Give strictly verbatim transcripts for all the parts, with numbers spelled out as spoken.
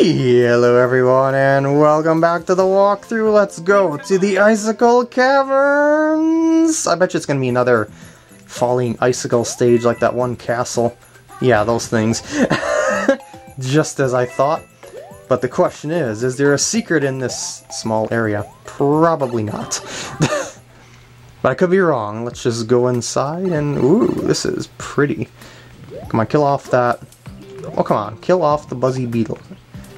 Hello everyone and welcome back to the walkthrough. Let's go to the Icicle Caverns! I bet you it's gonna be another falling icicle stage like that one castle. Yeah, those things. Just as I thought. But the question is, is there a secret in this small area? Probably not. But I could be wrong. Let's just go inside and... Ooh, this is pretty. Come on, kill off that... Oh, come on. Kill off the buzzy beetle.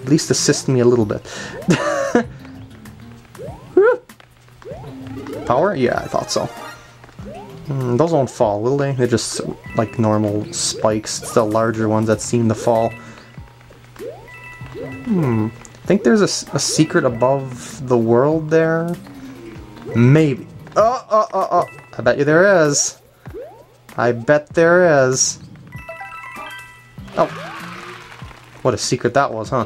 At least assist me a little bit. Power? Yeah, I thought so. Mm, those won't fall, will they? They're just like normal spikes. It's the larger ones that seem to fall. Hmm. I think there's a, a secret above the world there. Maybe. Oh, oh, oh, oh. I bet you there is. I bet there is. Oh. What a secret that was, huh?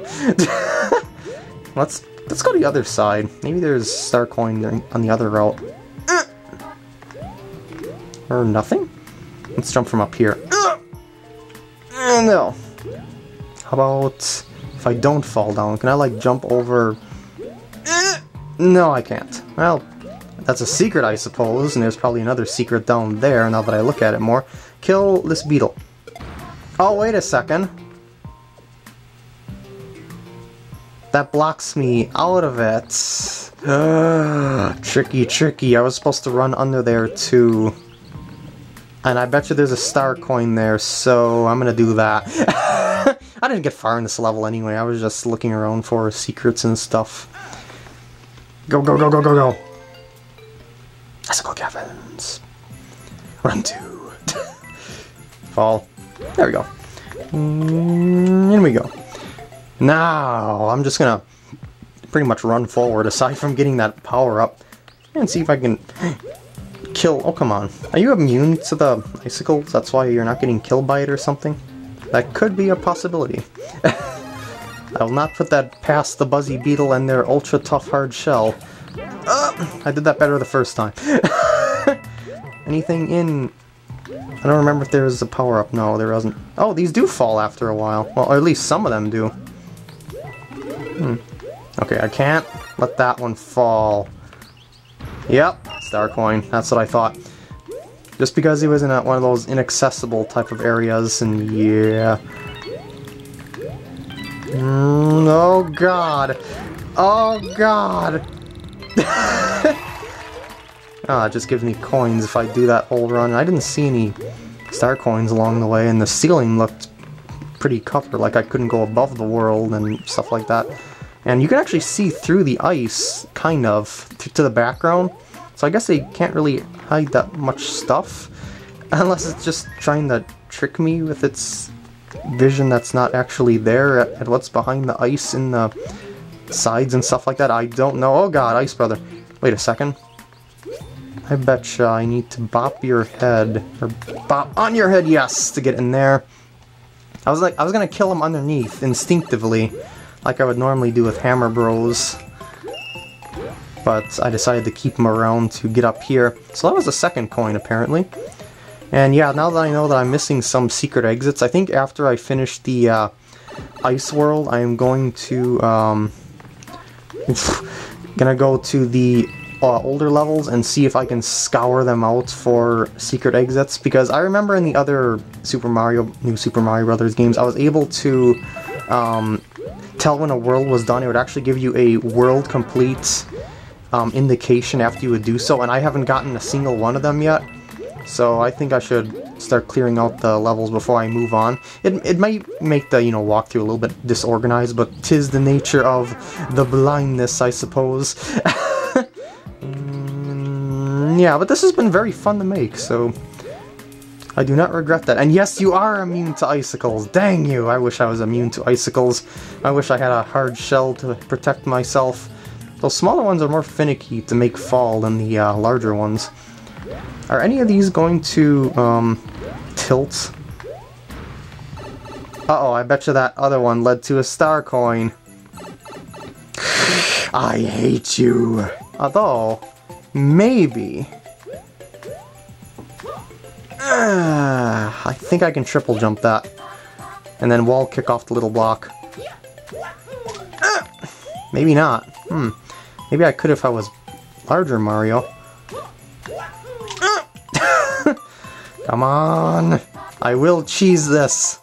let's let's go to the other side. Maybe there's star coin on the other route. Uh! Or nothing? Let's jump from up here. Uh! Uh, no. How about if I don't fall down? Can I like jump over? Uh! No, I can't. Well, that's a secret, I suppose. And there's probably another secret down there. Now that I look at it more, kill this beetle. Oh, wait a second. That blocks me out of it. Ugh, tricky, tricky. I was supposed to run under there too. And I bet you there's a star coin there, so I'm gonna do that. I didn't get far in this level anyway. I was just looking around for secrets and stuff. Go, go, go, go, go, go. Icicle Caverns. Run to. Fall. There we go. In we go. Now, I'm just gonna pretty much run forward, aside from getting that power up, and see if I can kill... Oh, come on. Are you immune to the icicles? That's why you're not getting killed by it or something? That could be a possibility. I will not put that past the buzzy beetle and their ultra tough hard shell. Uh, I did that better the first time. Anything in... I don't remember if there was a power-up. No, there wasn't. Oh, these do fall after a while. Well, or at least some of them do. Hmm. Okay, I can't let that one fall. Yep, star coin. That's what I thought. Just because he was in a, one of those inaccessible type of areas, and yeah. Mm, oh god. Oh god. Ah, oh, it just gives me coins if I do that whole run. I didn't see any star coins along the way, and the ceiling looked pretty covered, like I couldn't go above the world and stuff like that. And you can actually see through the ice, kind of, to the background. So I guess they can't really hide that much stuff, unless it's just trying to trick me with its vision that's not actually there at, at what's behind the ice in the sides and stuff like that. I don't know. Oh god, Ice Brother. Wait a second. I betcha I need to bop your head, or bop on your head, yes, to get in there. I was like, I was gonna kill him underneath, instinctively, like I would normally do with Hammer Bros. But I decided to keep him around to get up here. So that was the second coin, apparently. And yeah, now that I know that I'm missing some secret exits, I think after I finish the uh, Ice World, I am going to, um... gonna go to the... Uh, older levels and see if I can scour them out for secret exits, because I remember in the other Super Mario New Super Mario Brothers games I was able to um, tell when a world was done. It would actually give you a world complete um, indication after you would do so, and I haven't gotten a single one of them yet, so I think I should start clearing out the levels before I move on. It, it might make the, you know, walkthrough a little bit disorganized, but tis the nature of the blindness, I suppose. Yeah, but this has been very fun to make, so I do not regret that. And yes, you are immune to icicles. Dang you! I wish I was immune to icicles. I wish I had a hard shell to protect myself. Those smaller ones are more finicky to make fall than the uh, larger ones. Are any of these going to um, tilt? Uh-oh, I bet you that other one led to a star coin. I hate you. Although... Maybe. Uh, I think I can triple jump that. And then wall kick off the little block. Maybe not. Hmm. Maybe I could if I was larger Mario. Come on. I will cheese this.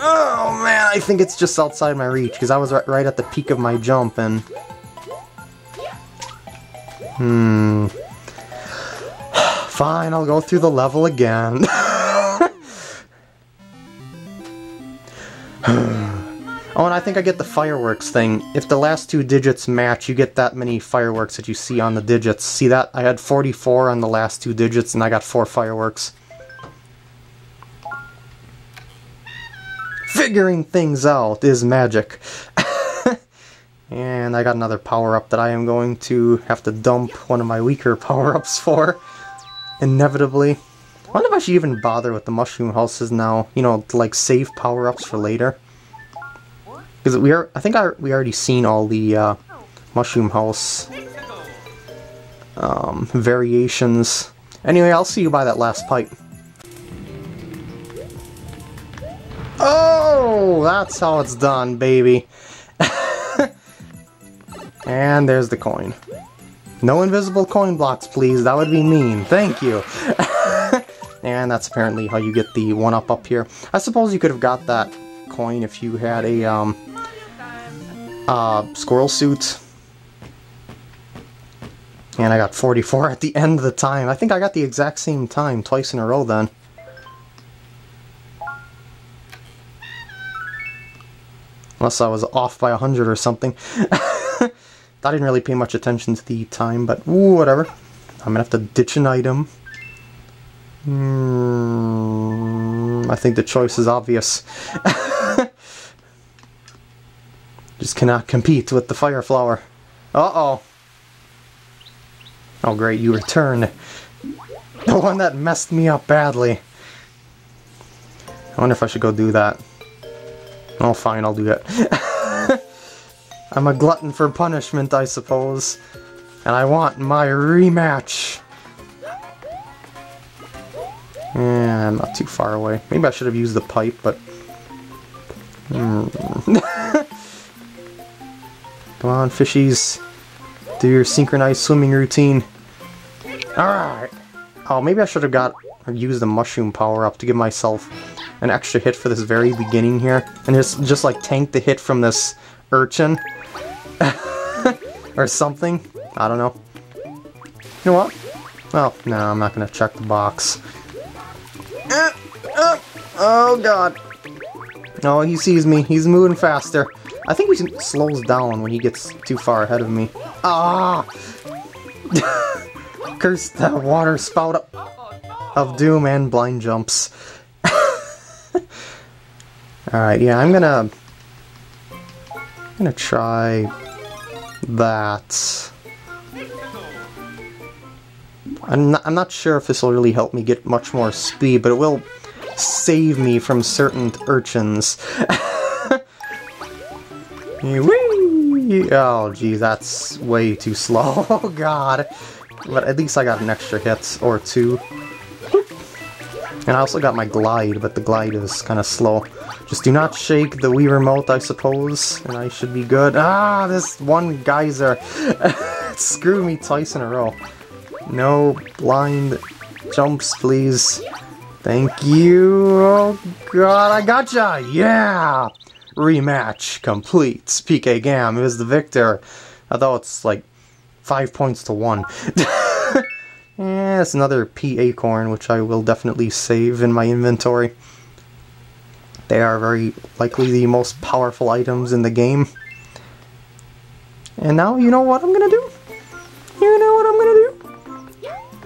Oh man, I think it's just outside my reach because I was right at the peak of my jump and... Hmm. Fine, I'll go through the level again. Oh, and I think I get the fireworks thing. If the last two digits match, you get that many fireworks that you see on the digits. See that? I had forty-four on the last two digits, and I got four fireworks. Figuring things out is magic. And I got another power-up that I am going to have to dump one of my weaker power-ups for. Inevitably. I wonder if I should even bother with the mushroom houses now. You know, to, like, save power-ups for later. Because we are, I think I, we already seen all the uh, Mushroom House um, variations. Anyway, I'll see you by that last pipe. Oh, that's how it's done, baby. And there's the coin. No invisible coin blocks, please. That would be mean. Thank you. And that's apparently how you get the one-up up here. I suppose you could have got that coin if you had a um, uh, squirrel suit. And I got forty-four at the end of the time. I think I got the exact same time twice in a row then. Unless I was off by a hundred or something. I didn't really pay much attention to the time, but ooh, whatever. I'm gonna have to ditch an item. Mm, I think the choice is obvious. Just cannot compete with the fire flower. Uh-oh. Oh great, you return. The one that messed me up badly. I wonder if I should go do that. Oh fine, I'll do that. I'm a glutton for punishment, I suppose. And I want my rematch. Yeah, I'm not too far away. Maybe I should have used the pipe, but... Mm. Come on, fishies. Do your synchronized swimming routine. Alright. Oh, maybe I should have got or used the mushroom power-up to give myself an extra hit for this very beginning here. And just, just like, tank the hit from this urchin. Or something. I don't know. You know what? Well, no, I'm not going to check the box. Uh, uh, oh god. Oh, he sees me. He's moving faster. I think he slows down when he gets too far ahead of me. Ah! Curse that water spout up of doom and blind jumps. Alright, yeah, I'm gonna... I'm gonna try... that. I'm not, I'm not sure if this will really help me get much more speed, but it will save me from certain urchins. Oh, gee, that's way too slow. Oh, God. But at least I got an extra hit or two. And I also got my glide, but the glide is kind of slow. Just do not shake the Wii Remote, I suppose, and I should be good. Ah, this one geyser screwed me twice in a row. No blind jumps, please. Thank you. Oh god, I gotcha! Yeah! Rematch complete. PKGam is the victor. Although it's like five points to one. Yeah, it's another P acorn, which I will definitely save in my inventory. They are very likely the most powerful items in the game. And now you know what I'm gonna do? You know what I'm gonna do?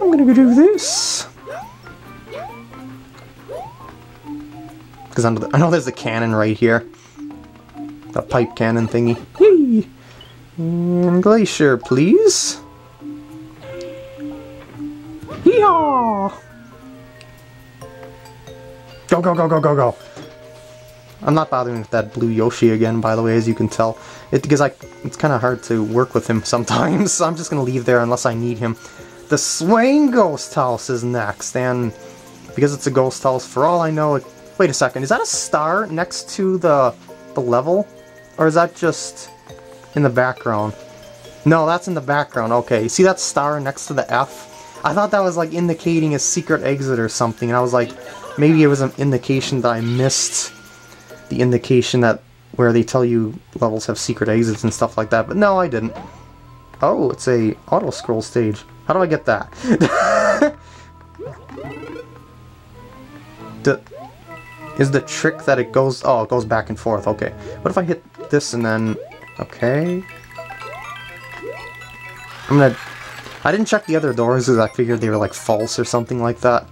I'm gonna go do this. Because I know there's a cannon right here. A pipe cannon thingy. Yay! And Glacier, please. Yeehaw! Go, go, go, go, go, go. I'm not bothering with that blue Yoshi again, by the way, as you can tell. It, because I, it's kind of hard to work with him sometimes, so I'm just gonna leave there unless I need him. The Swaying Ghost House is next, and because it's a ghost house, for all I know, it... Wait a second, is that a star next to the the level? Or is that just in the background? No, that's in the background. Okay, you see that star next to the F? I thought that was like indicating a secret exit or something, and I was like, maybe it was an indication that I missed the indication that where they tell you levels have secret exits and stuff like that, but no, I didn't. Oh, it's a auto-scroll stage. How do I get that? the, is the trick that it goes... Oh, it goes back and forth, okay. What if I hit this and then... Okay... I'm gonna... I didn't check the other doors because I figured they were like false or something like that.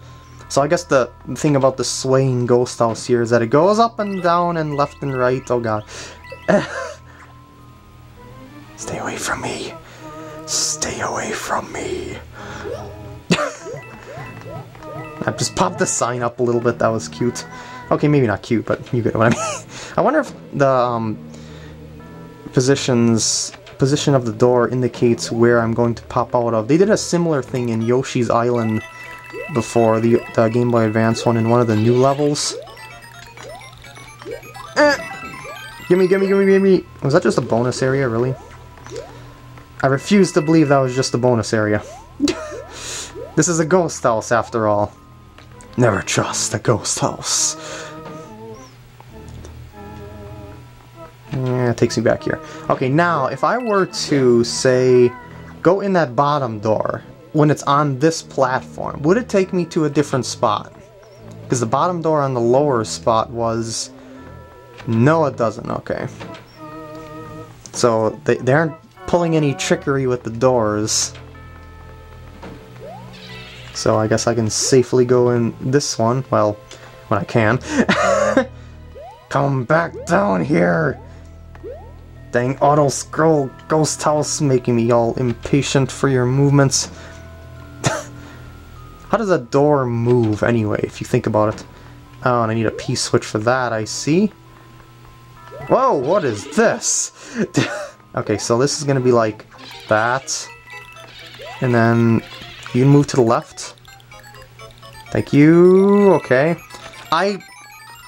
So I guess the thing about the Swaying Ghost House here is that it goes up and down and left and right. Oh god. Stay away from me. Stay away from me. I just popped the sign up a little bit. That was cute. Okay, maybe not cute, but you get what I mean. I wonder if the um, positions... position of the door indicates where I'm going to pop out of. They did a similar thing in Yoshi's Island before, the, the Game Boy Advance one, in one of the new levels. Eh. Gimme, gimme, gimme, gimme! Was that just a bonus area, really? I refuse to believe that was just a bonus area. This is a ghost house, after all. Never trust a ghost house. Yeah, it takes me back here. Okay, now, if I were to, say, go in that bottom door when it's on this platform, would it take me to a different spot? Because the bottom door on the lower spot was... No, it doesn't, okay. So, they, they aren't pulling any trickery with the doors. So, I guess I can safely go in this one. Well, when I can. Come back down here! Dang auto-scroll ghost house making me all impatient for your movements. How does a door move anyway, if you think about it? Oh, and I need a P-switch for that, I see. Whoa, what is this? Okay, so this is gonna be like that. And then you can move to the left. Thank you, okay. I,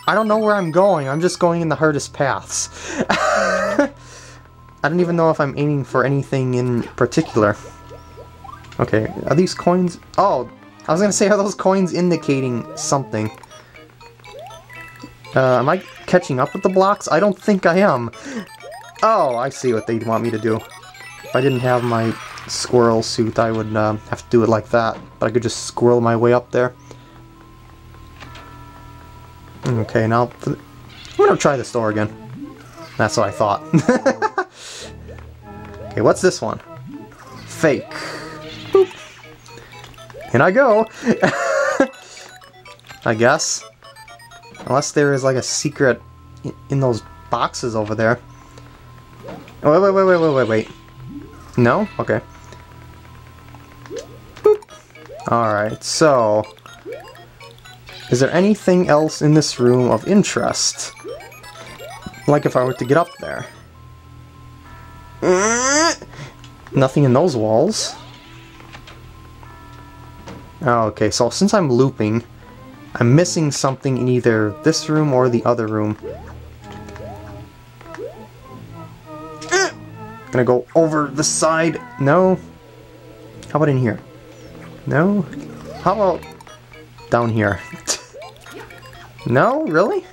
I don't know where I'm going, I'm just going in the hardest paths. I don't even know if I'm aiming for anything in particular. Okay, are these coins... Oh, I was gonna say, are those coins indicating something? Uh, am I catching up with the blocks? I don't think I am. Oh, I see what they want me to do. If I didn't have my squirrel suit, I would uh, have to do it like that. But I could just squirrel my way up there. Okay, now... For the... I'm gonna try this door again. That's what I thought. Okay, what's this one? Fake. Boop. In I go. I guess. Unless there is like a secret in those boxes over there. Wait, wait, wait, wait, wait, wait, wait. No? Okay. Alright, so... Is there anything else in this room of interest? Like if I were to get up there. Nothing in those walls. Oh, okay, so since I'm looping, I'm missing something in either this room or the other room. Gonna go over the side. No. How about in here? No. How about down here? No, really?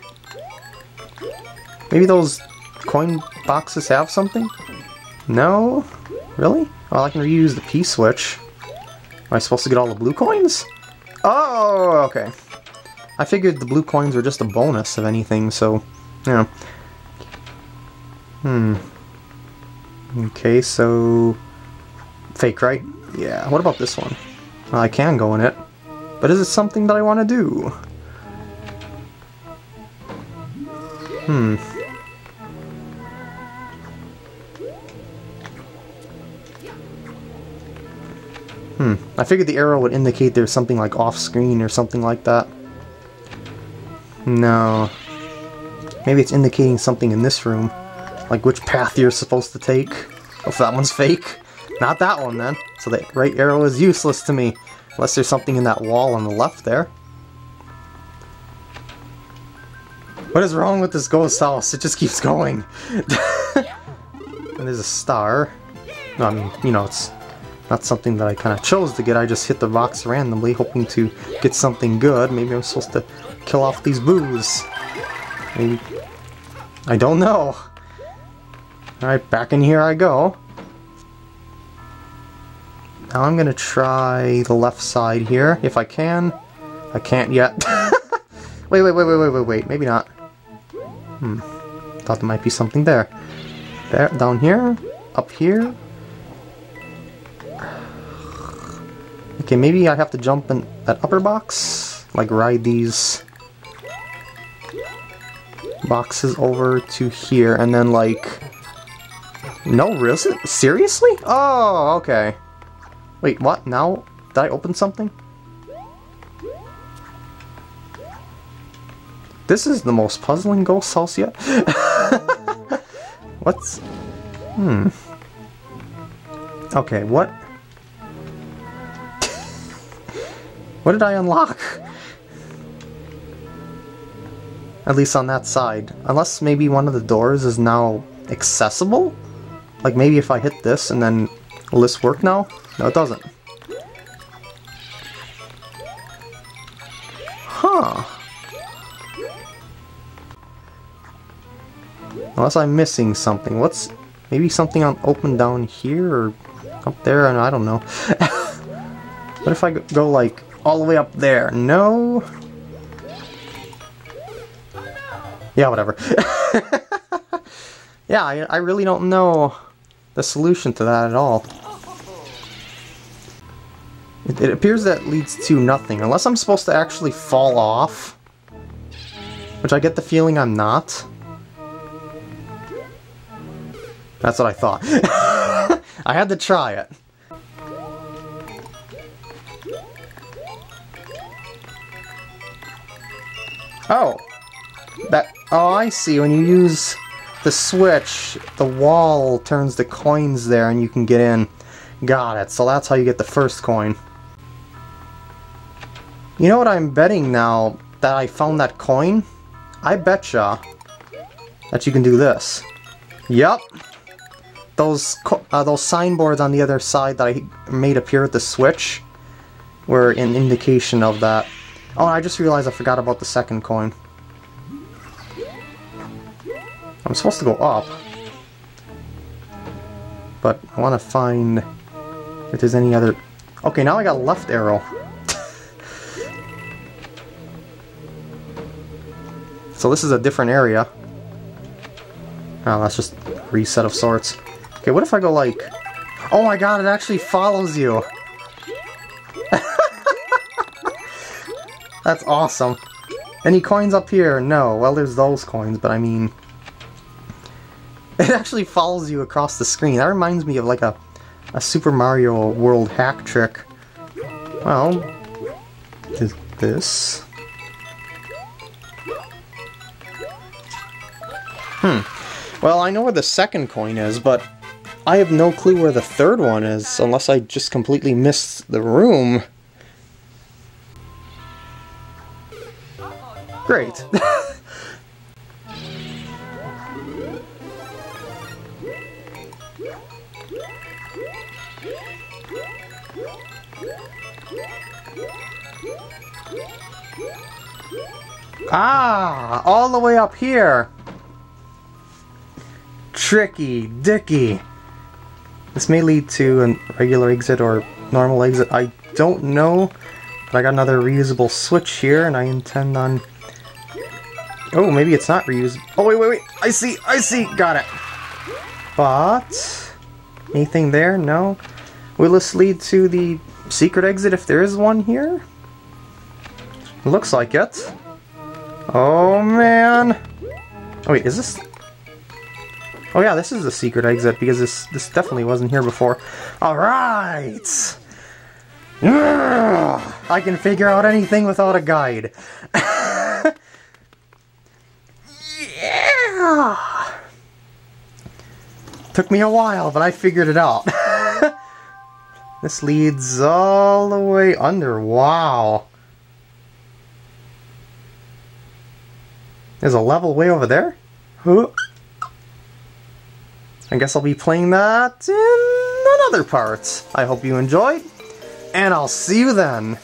Maybe those coin boxes have something? No? Really? Well, I can reuse the P-switch. Am I supposed to get all the blue coins? Oh, okay. I figured the blue coins were just a bonus of anything, so... Yeah. Hmm. Okay, so... Fake, right? Yeah. What about this one? Well, I can go in it. But is it something that I want to do? Hmm. Hmm, I figured the arrow would indicate there's something like off-screen or something like that. No. Maybe it's indicating something in this room. Like which path you're supposed to take. If that one's fake. Not that one then. So the right arrow is useless to me. Unless there's something in that wall on the left there. What is wrong with this ghost house? It just keeps going. And there's a star. Um, you know, it's not something that I kind of chose to get. I just hit the rocks randomly, hoping to get something good. Maybe I'm supposed to kill off these boos. Maybe. I don't know. Alright, back in here I go. Now I'm gonna try the left side here, if I can. I can't yet. Wait, wait, wait, wait, wait, wait, wait, maybe not. Hmm. Thought there might be something there. There, down here, up here. Okay, maybe I have to jump in that upper box. Like, ride these boxes over to here, and then, like... No, really? Seriously? Oh, okay. Wait, what? Now? Did I open something? This is the most puzzling ghost house yet. What's... Hmm. Okay, what... What did I unlock? At least on that side. Unless maybe one of the doors is now accessible? Like, maybe if I hit this and then... Will this work now? No, it doesn't. Huh. Unless I'm missing something. What's... Maybe something on open down here or up there, and I don't know. What if I go, like, all the way up there? No? Yeah, whatever. Yeah, I, I really don't know the solution to that at all. It, it appears that leads to nothing, unless I'm supposed to actually fall off. Which I get the feeling I'm not. That's what I thought. I had to try it. Oh! That... Oh, I see. When you use the switch, the wall turns the coins there and you can get in. Got it. So that's how you get the first coin. You know what I'm betting now that I found that coin? I betcha that you can do this. Yep. Those uh, those signboards on the other side that I made appear at the switch were an indication of that. Oh, I just realized I forgot about the second coin. I'm supposed to go up. But I want to find if there's any other... Okay, now I got a left arrow. So this is a different area. Oh, that's just a reset of sorts. Okay, what if I go like... Oh my god, it actually follows you! That's awesome. Any coins up here? No. Well, there's those coins, but I mean... It actually follows you across the screen. That reminds me of like a, a Super Mario World hack trick. Well... Is this... Hmm. Well, I know where the second coin is, but I have no clue where the third one is, unless I just completely missed the room. Great. Ah, all the way up here. Tricky Dicky. This may lead to a regular exit or normal exit, I don't know. But I got another reusable switch here, and I intend on... Oh, maybe it's not reusable. Oh, wait, wait, wait! I see! I see! Got it! But... Anything there? No? Will this lead to the secret exit if there is one here? Looks like it. Oh, man! Oh, wait, is this... Oh yeah, this is the secret exit, because this this definitely wasn't here before. Alright! I can figure out anything without a guide. Yeah! Took me a while, but I figured it out. This leads all the way under. Wow. There's a level way over there? Huh? I guess I'll be playing that in another part. I hope you enjoyed, and I'll see you then.